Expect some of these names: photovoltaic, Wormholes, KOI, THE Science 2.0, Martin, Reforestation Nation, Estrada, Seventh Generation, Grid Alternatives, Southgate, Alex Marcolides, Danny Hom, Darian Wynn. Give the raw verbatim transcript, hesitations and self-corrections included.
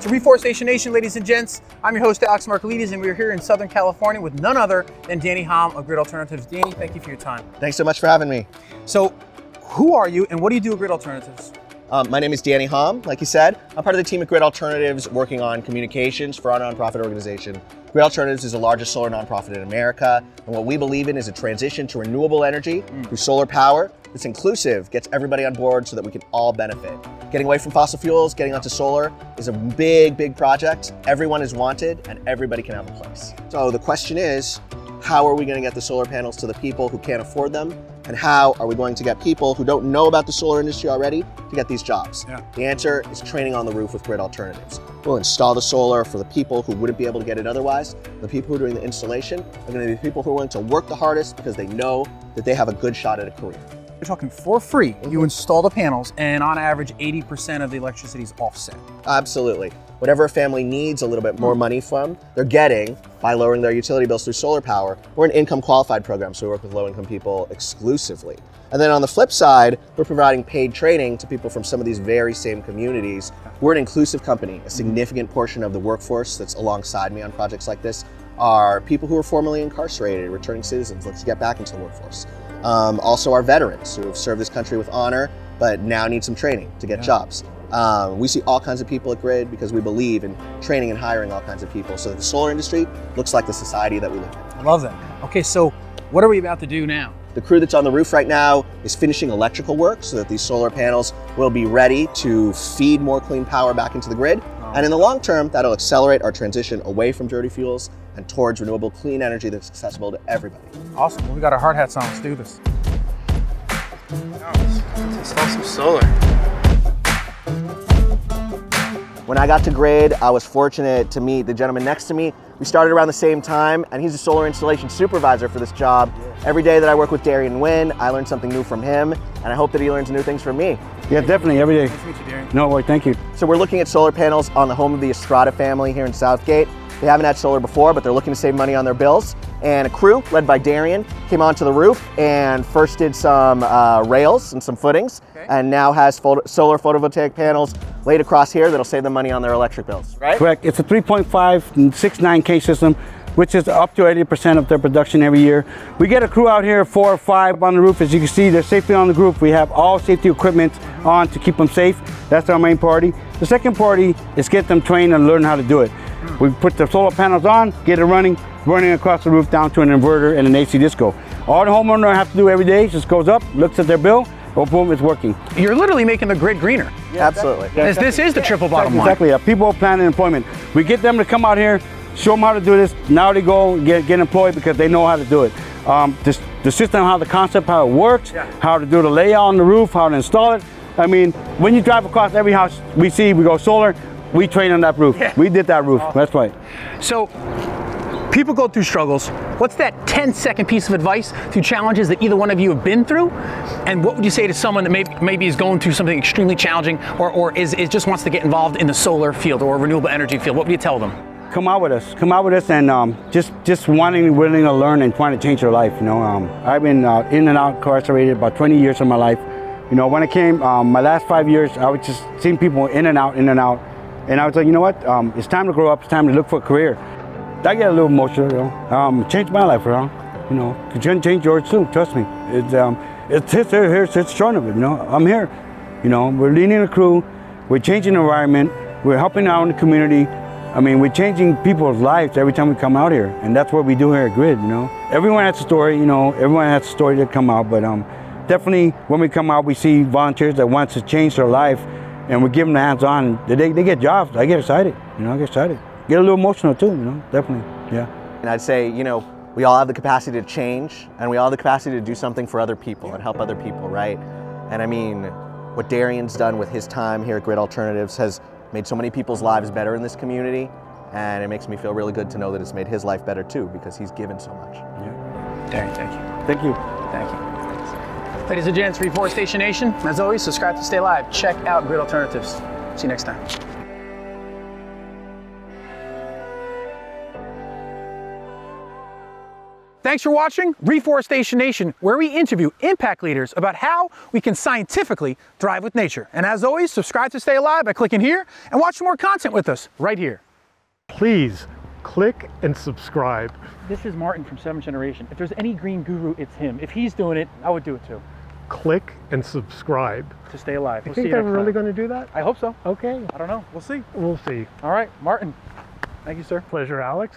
to Reforestation Nation, ladies and gents. I'm your host, Alex Marcolides, and we're here in Southern California with none other than Danny Hom of Grid Alternatives. Danny, thank you for your time. Thanks so much for having me. So, who are you, and what do you do at Grid Alternatives? Um, my name is Danny Hom, like you said. I'm part of the team at Grid Alternatives working on communications for our nonprofit organization. Grid Alternatives is the largest solar nonprofit in America, and what we believe in is a transition to renewable energy mm. through solar power that's inclusive, gets everybody on board so that we can all benefit. Getting away from fossil fuels, getting onto solar is a big, big project. Everyone is wanted, and everybody can have a place. So the question is, how are we going to get the solar panels to the people who can't afford them? And how are we going to get people who don't know about the solar industry already to get these jobs? Yeah. The answer is training on the roof with Grid Alternatives. We'll install the solar for the people who wouldn't be able to get it otherwise. The people who are doing the installation are going to be people who are willing to work the hardest because they know that they have a good shot at a career. You're talking for free. Mm-hmm. You install the panels, and on average, eighty percent of the electricity is offset. Absolutely. Whatever a family needs a little bit more money from, they're getting by lowering their utility bills through solar power. We're an income qualified program, so we work with low-income people exclusively. And then on the flip side, we're providing paid training to people from some of these very same communities. We're an inclusive company. A significant portion of the workforce that's alongside me on projects like this are people who are formerly incarcerated, returning citizens, let's get back into the workforce. Um, also our veterans who have served this country with honor, but now need some training to get yeah. jobs. Um, we see all kinds of people at Grid because we believe in training and hiring all kinds of people so that the solar industry looks like the society that we live in. I love that. Okay, so what are we about to do now? The crew that's on the roof right now is finishing electrical work so that these solar panels will be ready to feed more clean power back into the grid. Oh. And in the long term, that'll accelerate our transition away from dirty fuels and towards renewable clean energy that's accessible to everybody. Awesome, well, we got our hard hats on, let's do this. Let's install some solar. When I got to Grid, I was fortunate to meet the gentleman next to me. We started around the same time, and he's a solar installation supervisor for this job. Every day that I work with Darian Wynn, I learn something new from him, and I hope that he learns new things from me. Yeah, definitely, every day. Nice to meet you, Darian. No way, thank you. So we're looking at solar panels on the home of the Estrada family here in Southgate. They haven't had solar before, but they're looking to save money on their bills. And a crew led by Darian came onto the roof and first did some uh, rails and some footings, okay. and now has photo solar photovoltaic panels laid across here that'll save them money on their electric bills, right? Correct. It's a three point five six nine K system, which is up to eighty percent of their production every year. We get a crew out here, four or five on the roof. As you can see, they're safely on the roof. We have all safety equipment on to keep them safe. That's our main priority. The second priority is get them trained and learn how to do it. We put the solar panels on, get it running, running across the roof down to an inverter and an A C disco. All the homeowner have to do every day just goes up, looks at their bill, oh boom, it's working. You're literally making the grid greener. Yeah, absolutely. Exactly. This, this is the triple bottom line. Exactly, yeah. People, plan, and employment. We get them to come out here, show them how to do this, now they go get, get employed because they know how to do it. Um, this, the system, how the concept, how it works, yeah. how to do the layout on the roof, how to install it. I mean, when you drive across every house we see, we go solar, we train on that roof. Yeah. We did that roof, oh. that's right. So, people go through struggles. What's that ten second piece of advice through challenges that either one of you have been through? And what would you say to someone that maybe, maybe is going through something extremely challenging or, or is, is just wants to get involved in the solar field or renewable energy field? What would you tell them? Come out with us. Come out with us and um, just, just wanting, willing to learn and trying to change your life. You know, um, I've been uh, in and out incarcerated about twenty years of my life. You know, when I came, um, my last five years, I was just seeing people in and out, in and out. And I was like, you know what? Um, it's time to grow up. It's time to look for a career. I get a little emotional, you know. Um, changed my life around, you know. Could change yours too. Trust me. It's um, it's it's it's, it's short of it, you know. I'm here, you know. We're leading the crew. We're changing the environment. We're helping out in the community. I mean, we're changing people's lives every time we come out here, and that's what we do here at Grid, you know. Everyone has a story, you know. Everyone has a story to come out, but um, definitely when we come out, we see volunteers that want to change their life, and we give them the hands-on. They they get jobs. I get excited, you know. I get excited. Get a little emotional too, you know, definitely, yeah. And I'd say, you know, we all have the capacity to change and we all have the capacity to do something for other people and help other people, right? And I mean, what Darian's done with his time here at Grid Alternatives has made so many people's lives better in this community, and it makes me feel really good to know that it's made his life better too because he's given so much. Yeah. Darian, thank you. Thank you. Thank you. Thanks. Ladies and gents, Reforestation Nation, as always, subscribe to stay live. Check out Grid Alternatives. See you next time. Thanks for watching Reforestation Nation, where we interview impact leaders about how we can scientifically thrive with nature. And as always, subscribe to stay alive by clicking here and watch more content with us right here. Please click and subscribe. This is Martin from Seventh Generation. If there's any green guru, it's him. If he's doing it, I would do it too. Click and subscribe to stay alive. We'll see you next time. You think they're really going to do that? I hope so. Okay. I don't know. We'll see. We'll see. All right, Martin. Thank you, sir. Pleasure, Alex.